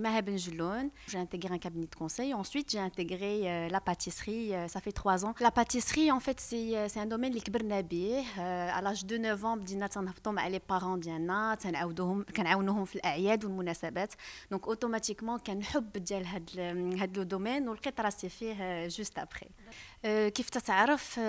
Maher Benjeloun. J'ai intégré un cabinet de conseil. Ensuite, j'ai intégré la pâtisserie. Ça fait 3 ans. La pâtisserie, en fait, c'est un domaine qui a été à l'âge de 9 ans, les parents ديالنا كنعاونوهم في الأعياد والمناسبات. Donc automatiquement, كنحب ديال هاد لو دومين والقطرة سي فيه juste après. كيف تتعرف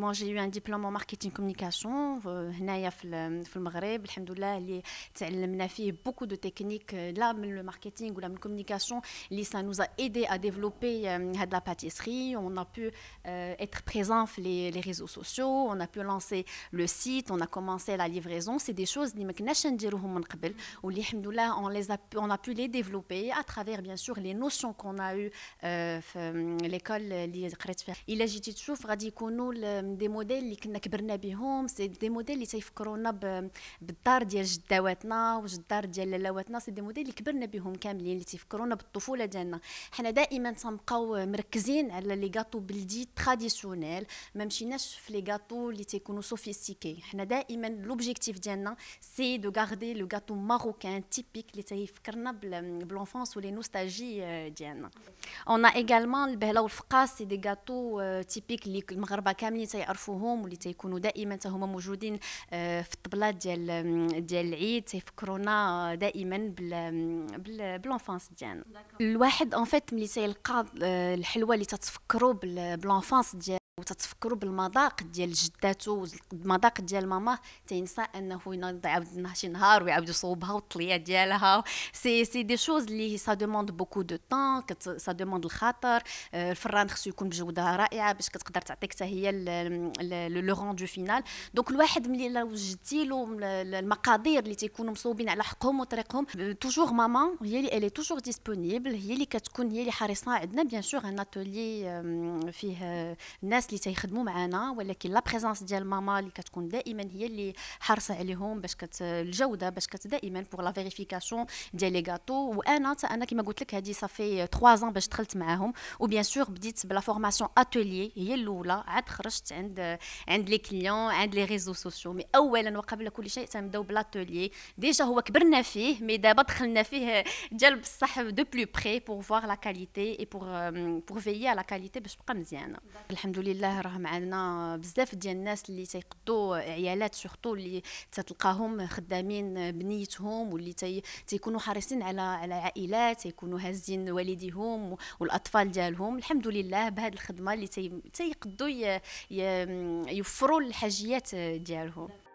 moi j'ai eu un diplôme en marketing communication هنايا في المغرب الحمد لله اللي تعلمنا فيه beaucoup de techniques là من le marketing ou la communication اللي ça nous a aidé à développer هاد la pâtisserie. On a pu être présent sur les réseaux sociaux, on a pu lancer le site, on a commencé la livraison. C'est des choses on a pu les développer à travers bien sûr les notions qu'on a eues l'école. Il a dit toujours des modèles qui nous c'est des modèles qui c'est des modèles qui les gâteaux traditionnels, même les gâteaux sophistiqués. L'objectif c'est de garder le gâteau marocain typique qui l'enfance ou les nostalgies. On a également le behla ou le fqa, c'est des gâteaux typiques les Maghrébins كاملين تيعرفوهم واللي تيكونوا دائما هما موجودين في الطبلة ديال العيد تيفكرونا دائما بالانفانس ديالنا. الواحد ان فيت ملي تيلقى الحلوى اللي تتفكروا بالانفانس ديال وتتفكروا بالمذاق ديال جداتو المذاق ديال ماما تينسى انه يعاود لنا شي نهار ويعاود يصوبها والطليه ديالها سي دي شوز اللي سا دوموند بوكو دو طون سا دوموند الخاطر الفران خصو يكون بجوده رائعه باش كتقدر تعطيك حتى هي لو روندو فينال. دونك الواحد ملي لو وجدتي له المقادير اللي تيكونوا مصوبين على حقهم وطريقهم توجور ماما هي اللي الي توجور ديسپونيبل هي اللي كتكون هي اللي حريصه. عندنا بيان سور ان اتولي فيه ناس اللي تيخدموا معنا ولكن لا بريزونس ديال ماما اللي كتكون دائما هي اللي حرصه عليهم باش الجوده باش دائما بور لا فيريفيكاسيون ديال لي غاتو. وانا كما قلت لك هذه صافي 3 ans باش دخلت معاهم وبيان سور بديت بلا فورماسيون اتيلي هي الاولى عاد خرجت عند لي كليون عند لي ريزو سوسيو. مي اولا وقبل كل شيء تنبداو بالاتيلي ديجا هو كبرنا فيه مي دابا دخلنا فيه ديال بصح دو بلو بري بور فوار لا كاليتي اي بور فيي على لا كاليتي باش تبقى مزيانه. الحمد لله راه معنا بزاف ديال الناس اللي تيقضوا عيالات سورتو اللي تتلقاهم خدامين بنيتهم واللي تيكونوا حريصين على عائلات تيكونوا هازين والديهم والاطفال ديالهم. الحمد لله بهذه الخدمه اللي تيقضوا يوفروا الحاجيات ديالهم.